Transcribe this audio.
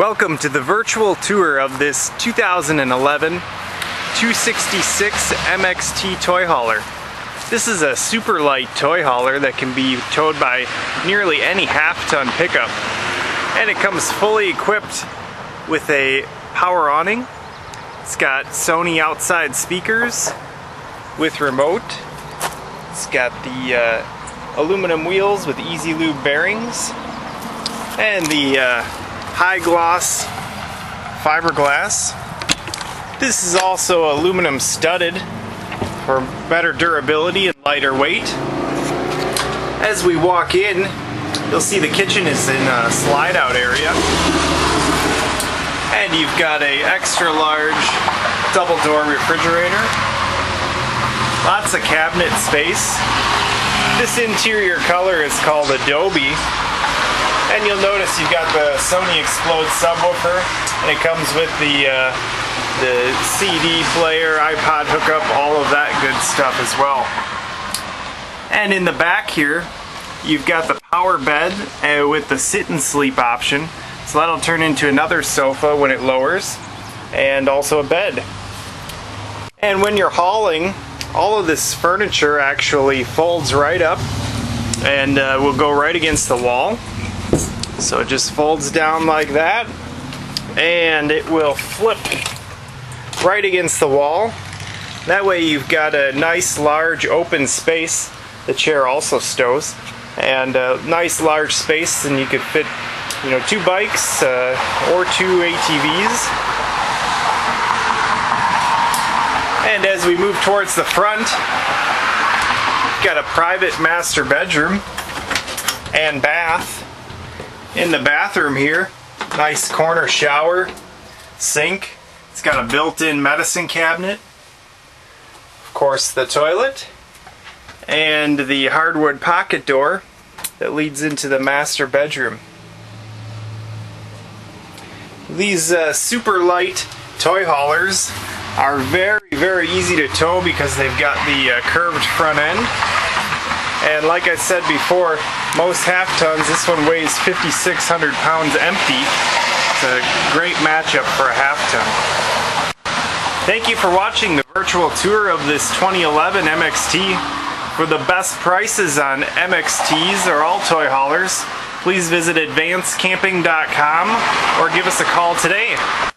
Welcome to the virtual tour of this 2011 266 MXT toy hauler. This is a super light toy hauler that can be towed by nearly any half-ton pickup. And it comes fully equipped with a power awning. It's got Sony outside speakers with remote. It's got the aluminum wheels with EasyLube bearings and the high gloss fiberglass. This is also aluminum studded for better durability and lighter weight. As we walk in, you'll see the kitchen is in a slide out area. And you've got an extra large double door refrigerator. Lots of cabinet space. This interior color is called Adobe. And you'll notice you've got the Sony Explode subwoofer, and it comes with the CD player, iPod hookup, all of that good stuff as well. And in the back here, you've got the power bed with the sit and sleep option. So that'll turn into another sofa when it lowers, and also a bed. And when you're hauling, all of this furniture actually folds right up and will go right against the wall. So it just folds down like that, and it will flip right against the wall. That way you've got a nice large open space. The chair also stows, and a nice large space, and you could fit, you know, two bikes or two ATVs. And as we move towards the front, you've got a private master bedroom and bath. In the bathroom here, nice corner shower, sink. It's got a built-in medicine cabinet, of course the toilet, and the hardwood pocket door that leads into the master bedroom. These super light toy haulers are very easy to tow because they've got the curved front end. And like I said before, most half-tons, this one weighs 5,600 pounds empty. It's a great matchup for a half-ton. Thank you for watching the virtual tour of this 2011 MXT. For the best prices on MXTs or all toy haulers, please visit AdvanceCamping.com or give us a call today.